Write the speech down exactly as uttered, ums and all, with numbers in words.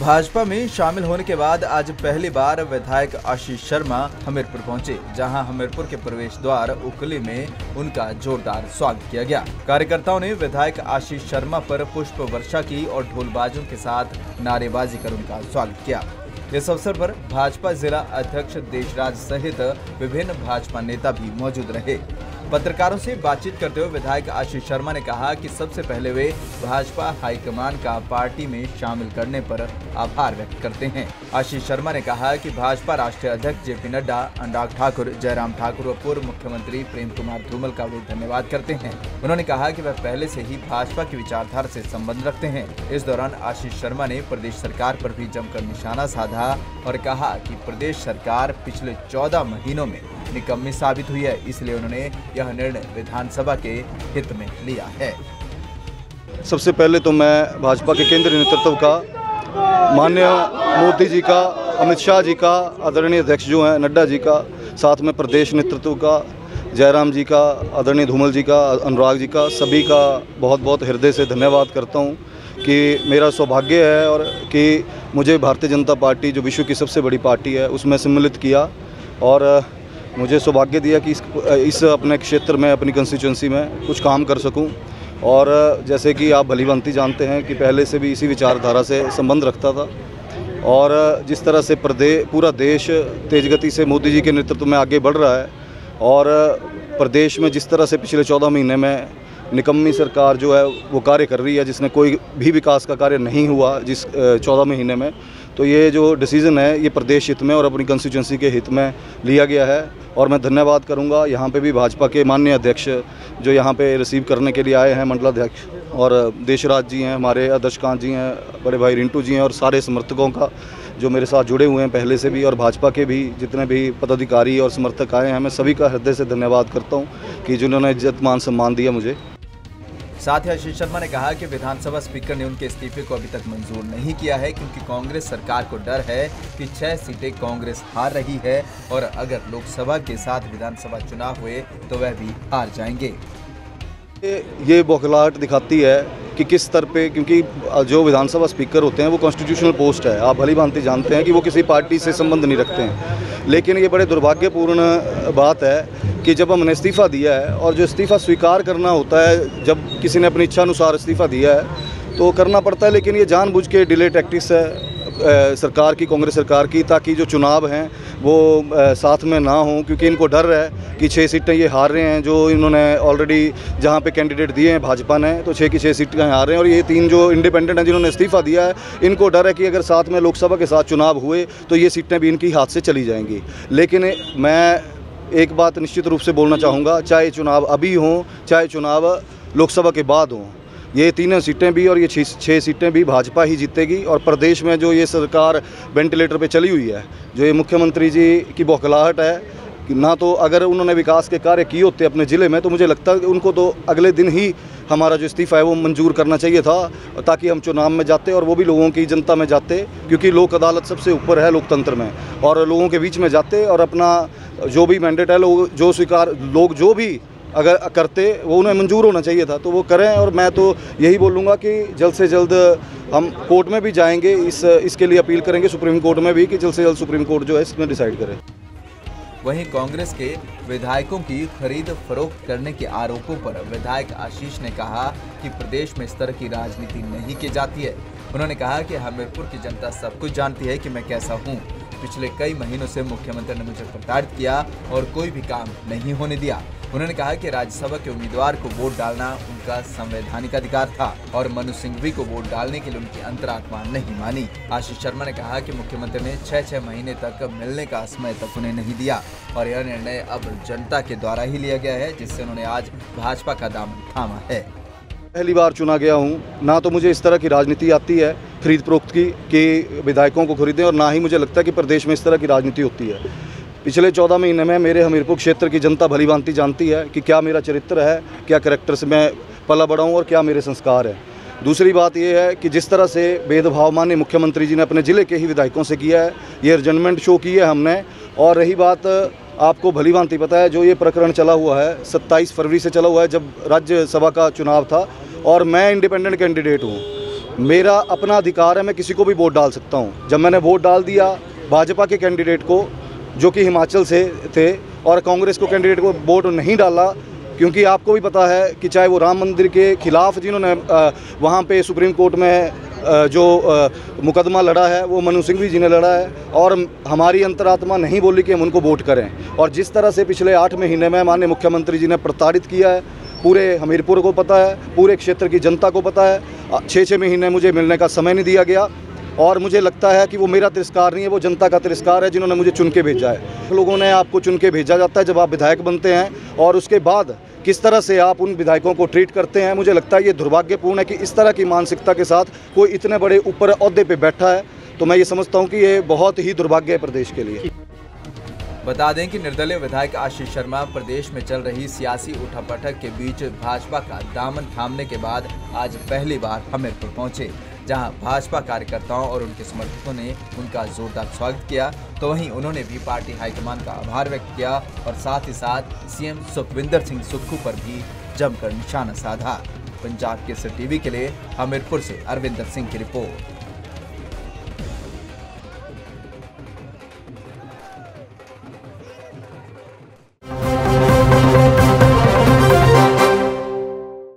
भाजपा में शामिल होने के बाद आज पहली बार विधायक आशीष शर्मा हमीरपुर पहुंचे, जहां हमीरपुर के प्रवेश द्वार उकली में उनका जोरदार स्वागत किया गया। कार्यकर्ताओं ने विधायक आशीष शर्मा पर पुष्प वर्षा की और ढोलबाजों के साथ नारेबाजी कर उनका स्वागत किया। इस अवसर पर भाजपा जिला अध्यक्ष देशराज सहित विभिन्न भाजपा नेता भी मौजूद रहे। पत्रकारों से बातचीत करते हुए विधायक आशीष शर्मा ने कहा कि सबसे पहले वे भाजपा हाईकमान का पार्टी में शामिल करने पर आभार व्यक्त करते हैं। आशीष शर्मा ने कहा कि भाजपा राष्ट्रीय अध्यक्ष जेपी नड्डा, अनुराग ठाकुर, जयराम ठाकुर और पूर्व मुख्यमंत्री प्रेम कुमार धूमल का वे धन्यवाद करते हैं। उन्होंने कहा कि वह पहले से ही भाजपा की विचारधारा से संबंध रखते हैं। इस दौरान आशीष शर्मा ने प्रदेश सरकार पर भी जमकर निशाना साधा और कहा कि प्रदेश सरकार पिछले चौदह महीनों में निकम्मी साबित हुई है, इसलिए उन्होंने यह निर्णय विधानसभा के हित में लिया है। सबसे पहले तो मैं भाजपा के केंद्रीय नेतृत्व का, माननीय मोदी जी का, अमित शाह जी का, आदरणीय अध्यक्ष जो हैं नड्डा जी का, साथ में प्रदेश नेतृत्व का, जयराम जी का, आदरणीय धूमल जी का, अनुराग जी का, सभी का बहुत बहुत हृदय से धन्यवाद करता हूँ कि मेरा सौभाग्य है और कि मुझे भारतीय जनता पार्टी, जो विश्व की सबसे बड़ी पार्टी है, उसमें सम्मिलित किया और मुझे सौभाग्य दिया कि इस, इस अपने क्षेत्र में, अपनी कंस्टिट्यूंसी में कुछ काम कर सकूं। और जैसे कि आप भलीभांति जानते हैं कि पहले से भी इसी विचारधारा से संबंध रखता था और जिस तरह से प्रदेश, पूरा देश तेज गति से मोदी जी के नेतृत्व में आगे बढ़ रहा है और प्रदेश में जिस तरह से पिछले चौदह महीने में निकम्मी सरकार जो है वो कार्य कर रही है, जिसने कोई भी विकास का कार्य नहीं हुआ जिस चौदह महीने में, तो ये जो डिसीज़न है ये प्रदेश हित में और अपनी कंस्टिट्यूंसी के हित में लिया गया है। और मैं धन्यवाद करूंगा यहाँ पे भी भाजपा के माननीय अध्यक्ष जो यहाँ पे रिसीव करने के लिए आए हैं, मंडलाध्यक्ष और देशराज जी हैं, हमारे आदर्शकांत जी हैं, बड़े भाई रिंटू जी हैं और सारे समर्थकों का जो मेरे साथ जुड़े हुए हैं पहले से भी, और भाजपा के भी जितने भी पदाधिकारी और समर्थक आए हैं, मैं सभी का हृदय से धन्यवाद करता हूँ कि जिन्होंने इज्जत मान सम्मान दिया मुझे। साथ ही आशीष शर्मा ने कहा कि विधानसभा स्पीकर ने उनके इस्तीफे को अभी तक मंजूर नहीं किया है, क्योंकि कांग्रेस सरकार को डर है कि छह सीटें कांग्रेस हार रही है और अगर लोकसभा के साथ विधानसभा चुनाव हुए तो वह भी हार जाएंगे। ये बौखलाहट दिखाती है कि किस स्तर पे, क्योंकि जो विधानसभा स्पीकर होते हैं वो कॉन्स्टिट्यूशनल पोस्ट है, आप भली भांति जानते हैं कि वो किसी पार्टी से संबंध नहीं रखते हैं। लेकिन ये बड़े दुर्भाग्यपूर्ण बात है कि जब हमने इस्तीफ़ा दिया है और जो इस्तीफ़ा स्वीकार करना होता है, जब किसी ने अपनी इच्छा अनुसार इस्तीफ़ा दिया है तो करना पड़ता है, लेकिन ये जानबूझ के डिले टैक्टिक्स है सरकार की, कांग्रेस सरकार की, ताकि जो चुनाव हैं वो साथ में ना हों, क्योंकि इनको डर है कि छः सीटें ये हार रहे हैं, जो इन्होंने ऑलरेडी जहाँ पे कैंडिडेट दिए हैं भाजपा ने, तो छः की छः सीटें हार रहे हैं और ये तीन जो इंडिपेंडेंट हैं जिन्होंने इस्तीफ़ा दिया है, इनको डर है कि अगर साथ में लोकसभा के साथ चुनाव हुए तो ये सीटें भी इनकी हाथ से चली जाएंगी। लेकिन मैं एक बात निश्चित रूप से बोलना चाहूँगा, चाहे चुनाव अभी हों चाहे चुनाव लोकसभा के बाद हों, ये तीनों सीटें भी और ये छः सीटें भी भाजपा ही जीतेगी। और प्रदेश में जो ये सरकार वेंटिलेटर पे चली हुई है, जो ये मुख्यमंत्री जी की बौखलाहट है कि ना, तो अगर उन्होंने विकास के कार्य किए होते अपने ज़िले में तो मुझे लगता है कि उनको तो अगले दिन ही हमारा जो इस्तीफ़ा है वो मंजूर करना चाहिए था, ताकि हम चुनाव में जाते और वो भी लोगों की जनता में जाते, क्योंकि लोक अदालत सबसे ऊपर है लोकतंत्र में, और लोगों के बीच में जाते और अपना जो भी मैंडेट है, लोग जो स्वीकार, लोग जो भी अगर करते वो उन्हें मंजूर होना चाहिए था, तो वो करें। और मैं तो यही बोलूँगा कि जल्द से जल्द हम कोर्ट में भी जाएंगे, इस इसके लिए अपील करेंगे सुप्रीम कोर्ट में भी कि जल्द से जल्द सुप्रीम कोर्ट जो है इसमें डिसाइड करे। वहीं कांग्रेस के विधायकों की खरीद फरोख्त करने के आरोपों पर विधायक आशीष ने कहा कि प्रदेश में इस तरह की राजनीति नहीं की जाती है। उन्होंने कहा कि हमीरपुर की जनता सब कुछ जानती है कि मैं कैसा हूं। पिछले कई महीनों से मुख्यमंत्री ने मुझे प्रताड़ित किया और कोई भी काम नहीं होने दिया। उन्होंने कहा कि राज्यसभा के उम्मीदवार को वोट डालना उनका संवैधानिक अधिकार था और मनु सिंह भी को वोट डालने के लिए उनकी अंतरात्मा नहीं मानी। आशीष शर्मा ने कहा कि मुख्यमंत्री ने छह छह महीने तक मिलने का समय तक उन्हें नहीं दिया और यह निर्णय अब जनता के द्वारा ही लिया गया है, जिससे उन्होंने आज भाजपा का दामन थामा है। पहली बार चुना गया हूँ, ना तो मुझे इस तरह की राजनीति आती है खरीद फरोख्त की कि विधायकों को खरीदें, और ना ही मुझे लगता है कि प्रदेश में इस तरह की राजनीति होती है। पिछले चौदह महीने में मेरे हमीरपुर क्षेत्र की जनता भलीभांति जानती है कि क्या मेरा चरित्र है, क्या करैक्टर से मैं पला बढ़ा हूँ और क्या मेरे संस्कार हैं। दूसरी बात यह है कि जिस तरह से भेदभाव माननीय मुख्यमंत्री जी ने अपने ज़िले के ही विधायकों से किया है, ये रिजर्नमेंट शो की है हमने। और रही बात, आपको भलीभांति पता है जो ये प्रकरण चला हुआ है सत्ताईस फरवरी से चला हुआ है, जब राज्यसभा का चुनाव था और मैं इंडिपेंडेंट कैंडिडेट हूँ, मेरा अपना अधिकार है, मैं किसी को भी वोट डाल सकता हूँ। जब मैंने वोट डाल दिया भाजपा के कैंडिडेट को जो कि हिमाचल से थे और कांग्रेस को कैंडिडेट को वोट नहीं डाला, क्योंकि आपको भी पता है कि चाहे वो राम मंदिर के खिलाफ जिन्होंने वहाँ पे सुप्रीम कोर्ट में जो मुकदमा लड़ा है वो मनु सिंह भी जी ने लड़ा है, और हमारी अंतरात्मा नहीं बोली कि हम उनको वोट करें। और जिस तरह से पिछले आठ महीने में माननीय मुख्यमंत्री जी ने प्रताड़ित किया है, पूरे हमीरपुर को पता है, पूरे क्षेत्र की जनता को पता है। छः छः महीने मुझे मिलने का समय नहीं दिया गया और मुझे लगता है कि वो मेरा तिरस्कार नहीं है, वो जनता का तिरस्कार है जिन्होंने मुझे चुन के भेजा है। लोगों ने आपको चुन के भेजा जाता है जब आप विधायक बनते हैं, और उसके बाद किस तरह से आप उन विधायकों को ट्रीट करते हैं, मुझे लगता है ये दुर्भाग्यपूर्ण है कि इस तरह की मानसिकता के साथ कोई इतने बड़े ऊपर ओहदे पे बैठा है। तो मैं ये समझता हूँ कि ये बहुत ही दुर्भाग्य है प्रदेश के लिए। बता दें कि निर्दलीय विधायक आशीष शर्मा प्रदेश में चल रही सियासी उठापटक के बीच भाजपा का दामन थामने के बाद आज पहली बार हमीरपुर पहुँचे, जहां भाजपा कार्यकर्ताओं और उनके समर्थकों ने उनका जोरदार स्वागत किया। तो वहीं उन्होंने भी पार्टी हाईकमान का आभार व्यक्त किया और साथ ही साथ सीएम सुखविंदर सिंह सुक्खू पर भी जमकर निशाना साधा। पंजाब केसरी टीवी के लिए हमीरपुर से अरविंदर सिंह की रिपोर्ट।